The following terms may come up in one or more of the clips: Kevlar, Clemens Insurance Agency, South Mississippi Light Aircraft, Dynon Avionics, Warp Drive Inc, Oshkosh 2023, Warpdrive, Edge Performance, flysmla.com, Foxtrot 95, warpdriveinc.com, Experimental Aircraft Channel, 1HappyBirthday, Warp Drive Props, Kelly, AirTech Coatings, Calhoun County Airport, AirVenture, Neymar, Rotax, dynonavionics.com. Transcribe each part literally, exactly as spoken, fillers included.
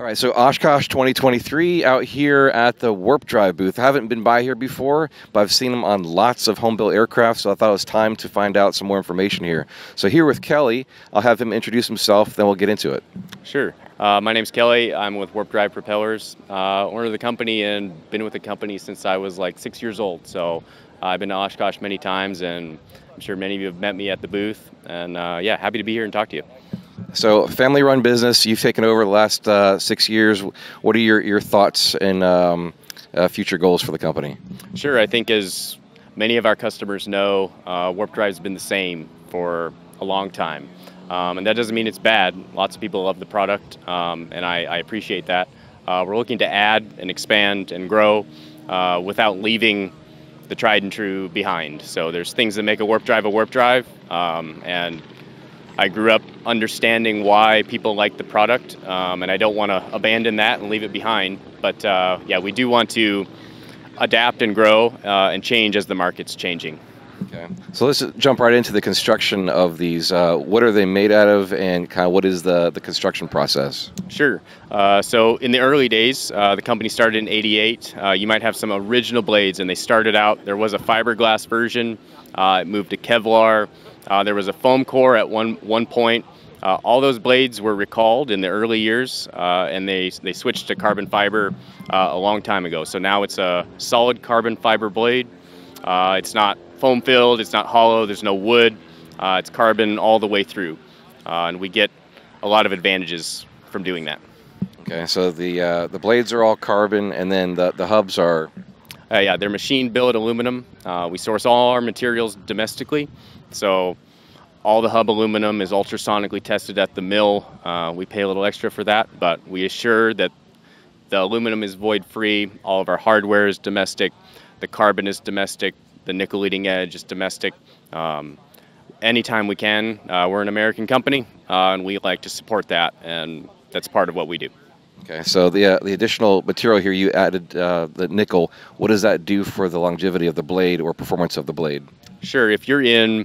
All right, so Oshkosh twenty twenty-three out here at the Warp Drive booth. I haven't been by here before, but I've seen them on lots of home-built aircraft, so I thought it was time to find out some more information here. So here with Kelly, I'll have him introduce himself, then we'll get into it. Sure. Uh, my name's Kelly. I'm with Warp Drive Propellers, uh, owner of the company, and been with the company since I was like six years old. So uh, I've been to Oshkosh many times, and I'm sure many of you have met me at the booth. And uh, yeah, happy to be here and talk to you. So, family-run business, you've taken over the last uh, six years. What are your, your thoughts and um, uh, future goals for the company? Sure. I think as many of our customers know, uh, Warp Drive's been the same for a long time. Um, and that doesn't mean it's bad. Lots of people love the product, um, and I, I appreciate that. Uh, we're looking to add and expand and grow uh, without leaving the tried and true behind. So there's things that make a Warp Drive a Warp Drive, um, and I grew up understanding why people like the product, um, and I don't want to abandon that and leave it behind. But uh, yeah, we do want to adapt and grow uh, and change as the market's changing. Okay. So let's jump right into the construction of these. Uh, what are they made out of, and kind of what is the, the construction process? Sure. Uh, so in the early days, uh, the company started in eighty-eight. Uh, you might have some original blades, and they started out, there was a fiberglass version. Uh, it moved to Kevlar. Uh, there was a foam core at one one point. Uh, all those blades were recalled in the early years, uh, and they they switched to carbon fiber uh, a long time ago. So now it's a solid carbon fiber blade. Uh, it's not foam filled. It's not hollow. There's no wood. Uh, it's carbon all the way through, uh, and we get a lot of advantages from doing that. Okay, so the uh, the blades are all carbon, and then the the hubs are. Uh, yeah, they're machine billet aluminum. Uh, we source all our materials domestically. So all the hub aluminum is ultrasonically tested at the mill. Uh, we pay a little extra for that, but we assure that the aluminum is void-free. All of our hardware is domestic. The carbon is domestic. The nickel leading edge is domestic. Um, anytime we can, uh, we're an American company, uh, and we like to support that, and that's part of what we do. Okay, so the, uh, the additional material here, you added uh, the nickel. What does that do for the longevity of the blade or performance of the blade? Sure, if you're in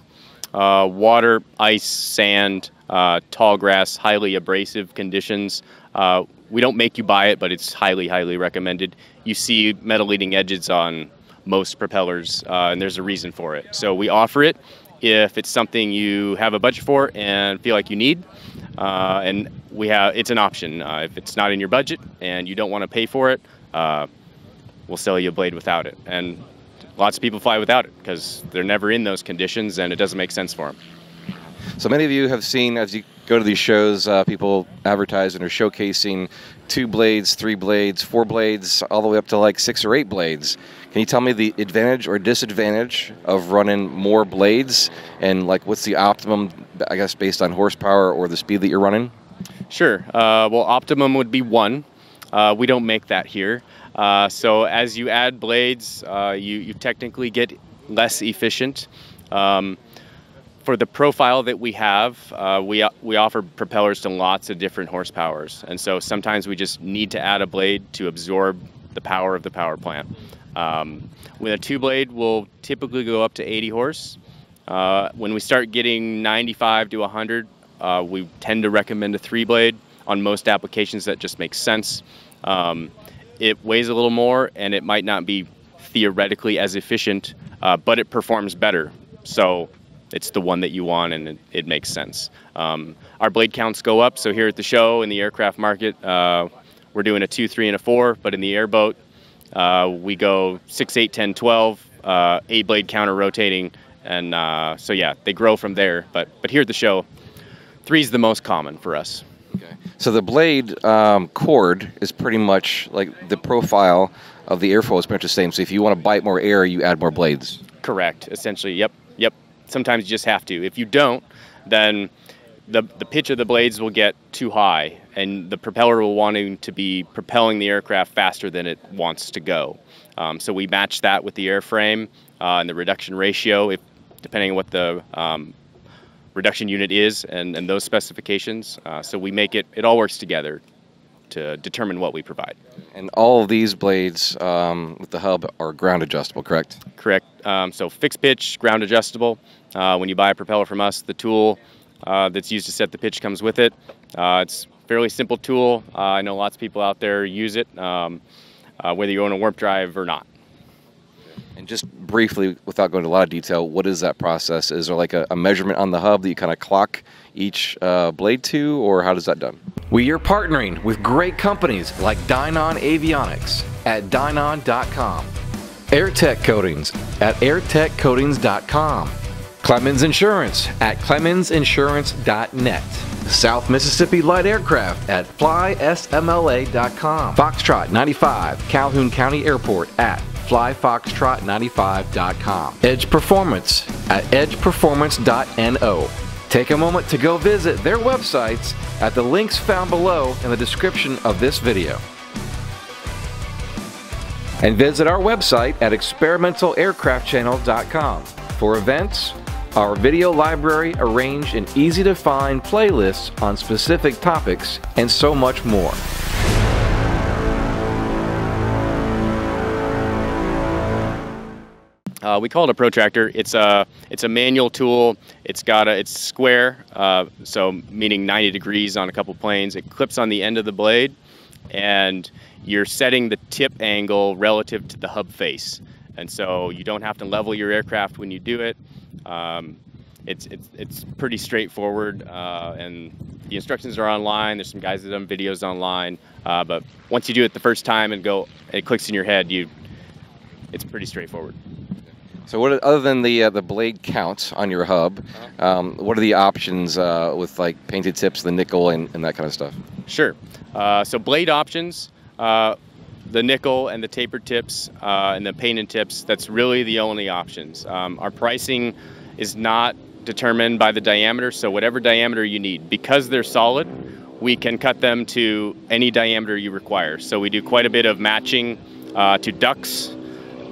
uh, water, ice, sand, uh, tall grass, highly abrasive conditions, uh, we don't make you buy it, but it's highly, highly recommended. You see metal leading edges on most propellers, uh, and there's a reason for it. So we offer it if it's something you have a budget for and feel like you need. Uh, and we have it's an option. Uh, if it's not in your budget and you don't want to pay for it, uh, we'll sell you a blade without it. And lots of people fly without it because they're never in those conditions and it doesn't make sense for them. So many of you have seen, as you go to these shows, uh, people advertising or showcasing two blades, three blades, four blades, all the way up to like six or eight blades. Can you tell me the advantage or disadvantage of running more blades and like what's the optimum, I guess, based on horsepower or the speed that you're running? Sure. Uh, well, optimum would be one. Uh, we don't make that here. Uh, so as you add blades, uh, you, you technically get less efficient. Um, for the profile that we have, uh, we, we offer propellers to lots of different horsepowers. And so sometimes we just need to add a blade to absorb the power of the power plant. Um, with a two blade, we'll typically go up to eighty horse. Uh, when we start getting ninety-five to one hundred, uh, we tend to recommend a three blade on most applications that just makes sense. Um, It weighs a little more, and it might not be theoretically as efficient, uh, but it performs better. So it's the one that you want, and it, it makes sense. Um, our blade counts go up. So here at the show in the aircraft market, uh, we're doing a two, three, and a four. But in the airboat, uh, we go six, eight, ten, twelve, uh, eight blade counter rotating, and uh, so yeah, they grow from there. But but here at the show, three is the most common for us. Okay. So the blade um, cord is pretty much like the profile of the airflow is pretty much the same. So if you want to bite more air, you add more blades. Correct. Essentially, yep, yep. Sometimes you just have to. If you don't, then the, the pitch of the blades will get too high, and the propeller will want to be propelling the aircraft faster than it wants to go. Um, so we match that with the airframe uh, and the reduction ratio, if, depending on what the um, reduction unit is and, and those specifications. Uh, so we make it, it all works together to determine what we provide. And all of these blades um, with the hub are ground adjustable, correct? Correct. Um, so fixed pitch, ground adjustable. Uh, when you buy a propeller from us, the tool uh, that's used to set the pitch comes with it. Uh, it's fairly simple tool. Uh, I know lots of people out there use it, um, uh, whether you own a Warp Drive or not. And just briefly, without going into a lot of detail, what is that process? Is there like a, a measurement on the hub that you kind of clock each uh, blade to, or how does that done? Well, you're partnering with great companies like Dynon Avionics at dynon dot com, AirTech Coatings at airtech coatings dot com, Clemens Insurance at clemens insurance dot net, South Mississippi Light Aircraft at fly S M L A dot com, Foxtrot ninety-five, Calhoun County Airport at fly foxtrot ninety-five dot com, Edge Performance at edge performance dot N O. Take a moment to go visit their websites at the links found below in the description of this video. And visit our website at experimental aircraft channel dot com for events, our video library arranged in easy-to-find playlists on specific topics, and so much more. Uh, we call it a protractor. It's a it's a manual tool. It's got a, it's square, uh, so meaning ninety degrees on a couple planes. It clips on the end of the blade, and you're setting the tip angle relative to the hub face. And so you don't have to level your aircraft when you do it. Um, it's it's it's pretty straightforward, uh, and the instructions are online. There's some guys that have done videos online, uh, but once you do it the first time and go, it clicks in your head. You, it's pretty straightforward. So what, other than the uh, the blade count on your hub, um, what are the options uh, with like painted tips, the nickel, and, and that kind of stuff? Sure. Uh, so blade options, uh, the nickel and the tapered tips uh, and the painted tips, that's really the only options. Um, our pricing is not determined by the diameter, so whatever diameter you need. Because they're solid, we can cut them to any diameter you require. So we do quite a bit of matching uh, to ducts,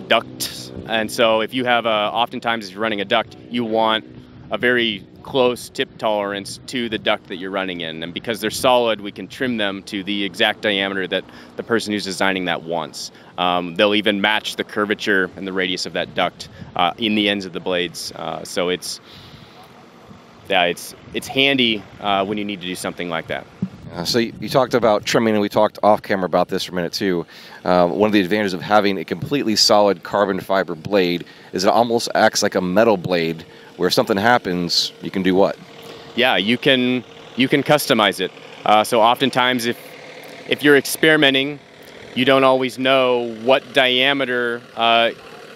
ducts. And so if you have a, oftentimes if you're running a duct, you want a very close tip tolerance to the duct that you're running in. And because they're solid, we can trim them to the exact diameter that the person who's designing that wants. Um, they'll even match the curvature and the radius of that duct uh, in the ends of the blades. Uh, so it's, yeah, it's, it's handy uh, when you need to do something like that. Uh, so you, you talked about trimming, and we talked off camera about this for a minute too. Uh, one of the advantages of having a completely solid carbon fiber blade is it almost acts like a metal blade, where if something happens, you can do what? Yeah, you can you can customize it. Uh, so oftentimes, if if you're experimenting, you don't always know what diameter uh,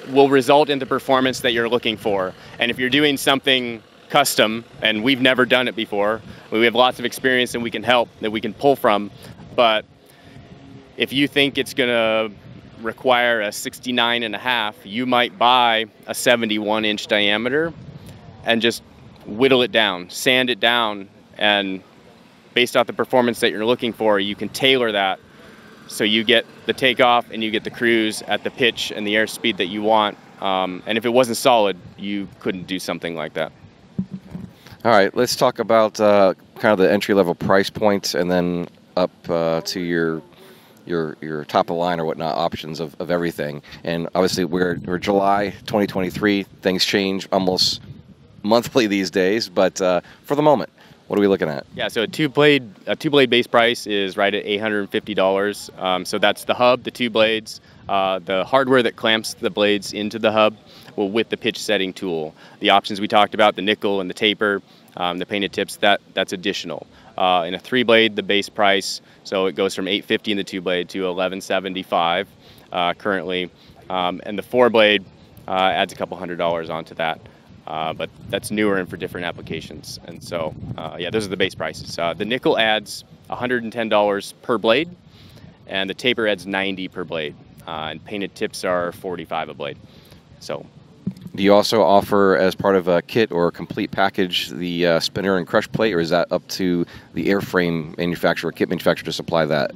will result in the performance that you're looking for, and if you're doing something custom, and we've never done it before. We have lots of experience and we can help, that we can pull from, but if you think it's gonna require a sixty-nine and a half, you might buy a seventy-one inch diameter and just whittle it down, sand it down, and based off the performance that you're looking for, you can tailor that so you get the takeoff and you get the cruise at the pitch and the airspeed that you want. Um, and if it wasn't solid, you couldn't do something like that. All right, let's talk about uh, kind of the entry-level price points, and then up uh, to your your your top of line or whatnot options of, of everything. And obviously, we're we're July twenty twenty-three. Things change almost monthly these days, but uh, for the moment, what are we looking at? Yeah, so a two blade a two blade base price is right at eight hundred fifty dollars. Um, so that's the hub, the two blades, uh, the hardware that clamps the blades into the hub. Well, with the pitch setting tool, the options we talked about, the nickel and the taper, um, the painted tips, that that's additional. Uh, in a three blade, the base price, so it goes from eight fifty dollars in the two blade to eleven seventy-five uh, currently, um, and the four blade uh, adds a couple hundred dollars onto that, uh, but that's newer and for different applications. And so, uh, yeah, those are the base prices. Uh, the nickel adds one hundred ten dollars per blade, and the taper adds ninety dollars per blade, uh, and painted tips are forty-five dollars a blade. So. Do you also offer, as part of a kit or a complete package, the uh, spinner and crush plate, or is that up to the airframe manufacturer, kit manufacturer, to supply that?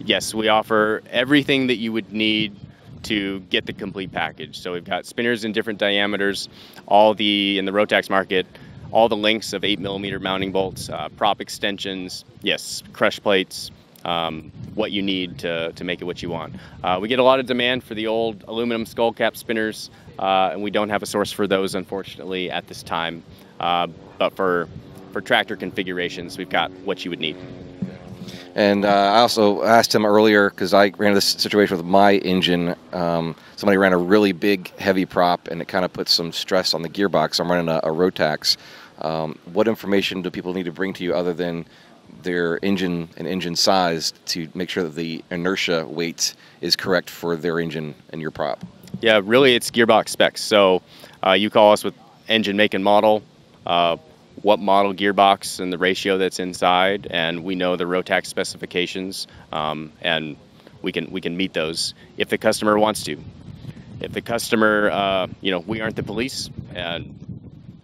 Yes, we offer everything that you would need to get the complete package. So we've got spinners in different diameters, all the, in the Rotax market, all the lengths of eight millimeter mounting bolts, uh, prop extensions, yes, crush plates, um, what you need to, to make it what you want. Uh, we get a lot of demand for the old aluminum skull cap spinners. Uh, and we don't have a source for those, unfortunately, at this time. Uh, but for, for tractor configurations, we've got what you would need. And uh, I also asked him earlier, because I ran this situation with my engine. Um, somebody ran a really big, heavy prop, and it kind of put some stress on the gearbox. I'm running a, a Rotax. Um, what information do people need to bring to you other than their engine and engine size to make sure that the inertia weight is correct for their engine and your prop? Yeah, really, it's gearbox specs. So uh, you call us with engine, make, and model, uh, what model gearbox and the ratio that's inside, and we know the Rotax specifications, um, and we can we can meet those if the customer wants to. If the customer, uh, you know, we aren't the police, and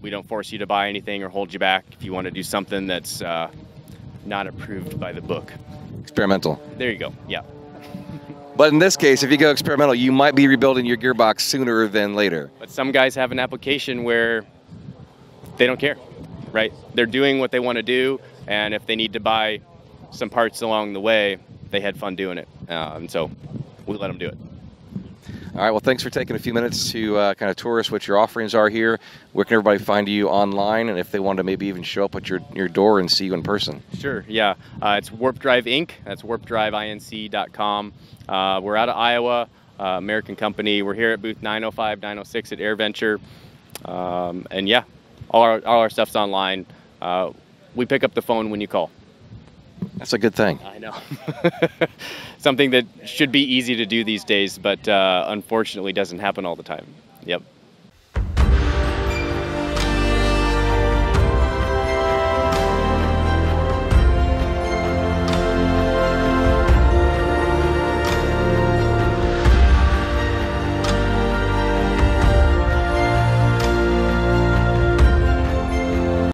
we don't force you to buy anything or hold you back if you want to do something that's uh, not approved by the book. Experimental. There you go. Yeah. But in this case, if you go experimental, you might be rebuilding your gearbox sooner than later. But some guys have an application where they don't care, right? They're doing what they want to do, and if they need to buy some parts along the way, they had fun doing it. Uh, and so we let them do it. All right, well, thanks for taking a few minutes to uh, kind of tour us what your offerings are here. Where can everybody find you online, and if they want to maybe even show up at your, your door and see you in person? Sure, yeah. Uh, it's Warp Drive Incorporated. That's warp drive inc dot com. Uh, we're out of Iowa, uh, American company. We're here at booth nine oh five, nine oh six at AirVenture. Um, and, yeah, all our, all our stuff's online. Uh, we pick up the phone when you call. That's a good thing. I know. Something that should be easy to do these days, but uh, unfortunately doesn't happen all the time. Yep.